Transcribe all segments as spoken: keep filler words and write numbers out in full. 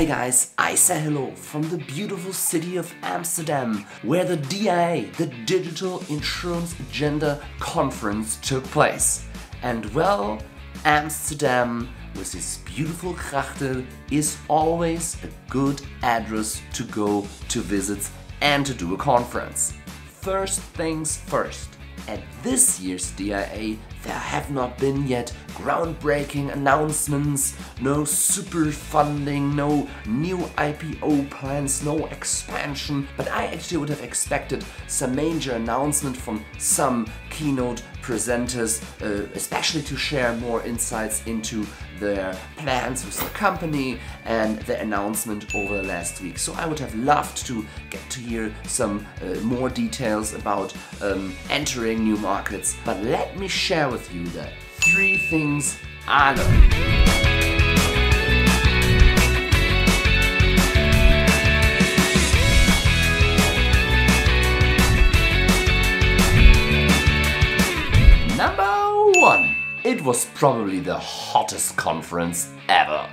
Hey guys, I say hello from the beautiful city of Amsterdam, where the D I A, the Digital Insurance Agenda conference took place. And well, Amsterdam, with its beautiful grachten, is always a good address to go to visits and to do a conference. First things first, at this year's D I A there have not been yet groundbreaking announcements, no super funding, no new I P O plans, no expansion, but I actually would have expected some major announcement from some keynote presenters, uh, especially to share more insights into their plans with the company and the announcement over the last week. So I would have loved to get to hear some uh, more details about um, entering new markets, but let me share with you the three things I learned. Number one, it was probably the hottest conference ever.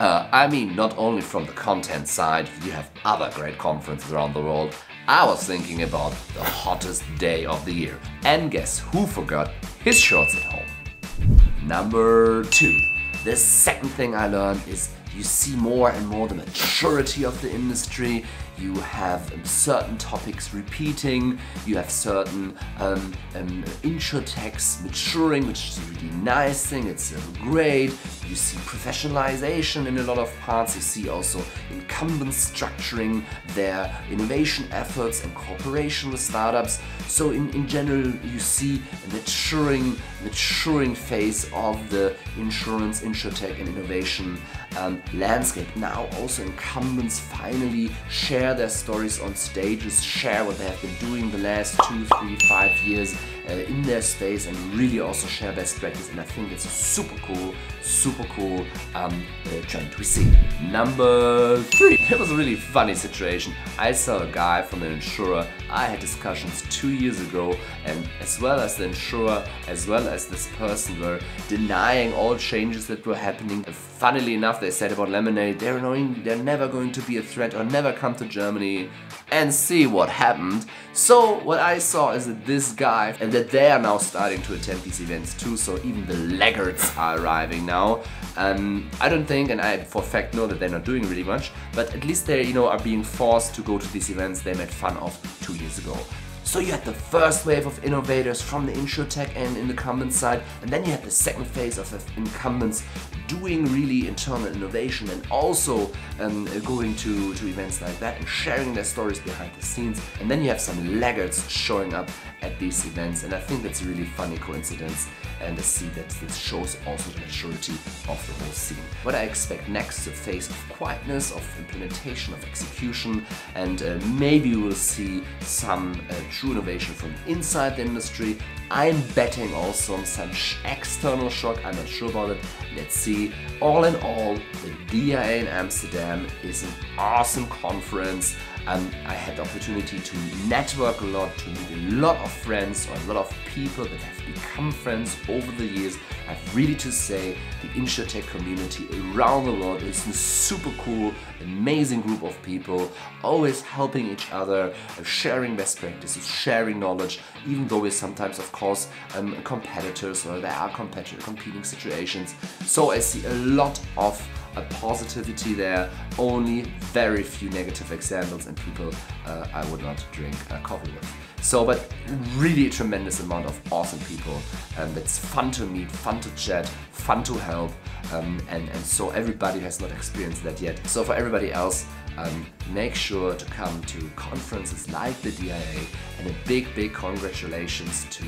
Uh, I mean, not only from the content side, you have other great conferences around the world. I was thinking about the hottest day of the year. And guess who forgot his shorts at home? Number two. The second thing I learned is you see more and more the maturity of the industry. You have um, certain topics repeating, you have certain um, um, insurtechs maturing, which is a really nice thing, it's uh, great. You see professionalization in a lot of parts, you see also incumbents structuring their innovation efforts and cooperation with startups. So in, in general you see a maturing, maturing phase of the insurance, insurtech and innovation um, landscape. Now also incumbents finally share their stories on stages, share what they have been doing the last two, three, five years uh, in their space, and really also share best practice. And I think it's a super cool, super cool um, uh, trend we see. Number three. It was a really funny situation. I saw a guy from an insurer. I had discussions two years ago, and as well as the insurer, as well as this person were denying all changes that were happening. And funnily enough, they said about Lemonade, they're annoying, they're never going to be a threat or never come to Germany, and see what happened. So what I saw is that this guy, and that they are now starting to attend these events too, so even the laggards are arriving now. Um, I don't think, and I for a fact know that they're not doing really much, but at least they, you know, are being forced to go to these events they made fun of two years ago. So you had the first wave of innovators from the insurtech and in the incumbent side, and then you had the second phase of the incumbents doing really internal innovation and also um, going to, to events like that and sharing their stories behind the scenes. And then you have some laggards showing up at these events, and I think that's a really funny coincidence, and I see that this shows also the maturity of the whole scene. What I expect next is a phase of quietness, of implementation, of execution, and uh, maybe we'll see some uh, true innovation from inside the industry. I'm betting also on some external shock, I'm not sure about it, let's see. All in all, the D I A in Amsterdam is an awesome conference. Um, I had the opportunity to network a lot, to meet a lot of friends or a lot of people that have become friends over the years. I've really to say the insurtech community around the world is a super cool, amazing group of people, always helping each other, sharing best practices, sharing knowledge, even though we're sometimes, of course, um, competitors, or there are competitor competing situations. So I see a lot of a positivity there, only very few negative examples and people uh, I would not drink uh, coffee with. So, but really a tremendous amount of awesome people um, that's fun to meet, fun to chat, fun to help, um, and, and so everybody has not experienced that yet. So for everybody else, Um, make sure to come to conferences like the D I A, and a big, big congratulations to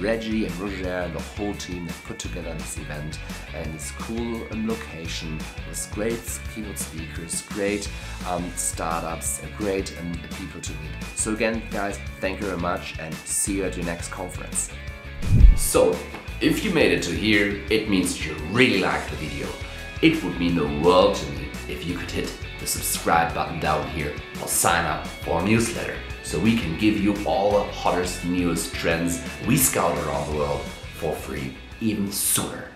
Reggie and Roger and the whole team that put together this event and this cool location with great keynote speakers, great um, startups, great um, people to meet. So again, guys, thank you very much and see you at your next conference. So, if you made it to here, it means you really liked the video. It would mean the world to me if you could hit the subscribe button down here or sign up for our newsletter so we can give you all the hottest, newest trends we scout around the world for free even sooner.